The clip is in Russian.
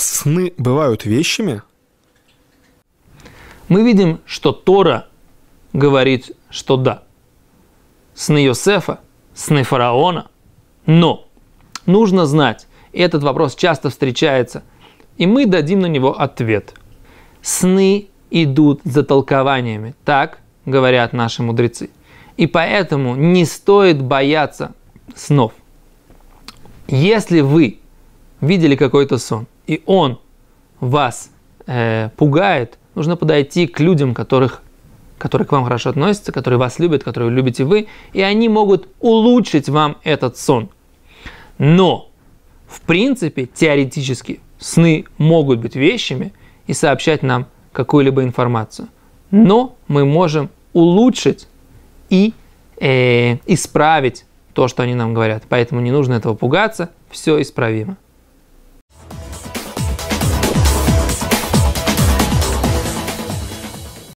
сны бывают вещами? Мы видим, что Тора говорит, что да. Сны Йосефа, сны фараона. Но нужно знать, этот вопрос часто встречается, и мы дадим на него ответ. Сны идут за толкованиями, так говорят наши мудрецы. И поэтому не стоит бояться снов. Если вы видели какой-то сон, и он вас пугает, нужно подойти к людям, которые к вам хорошо относятся, которые вас любят, которые любите вы, и они могут улучшить вам этот сон. Но, в принципе, теоретически, сны могут быть вещами и сообщать нам какую-либо информацию. Но мы можем улучшить и исправить то, что они нам говорят. Поэтому не нужно этого пугаться, все исправимо.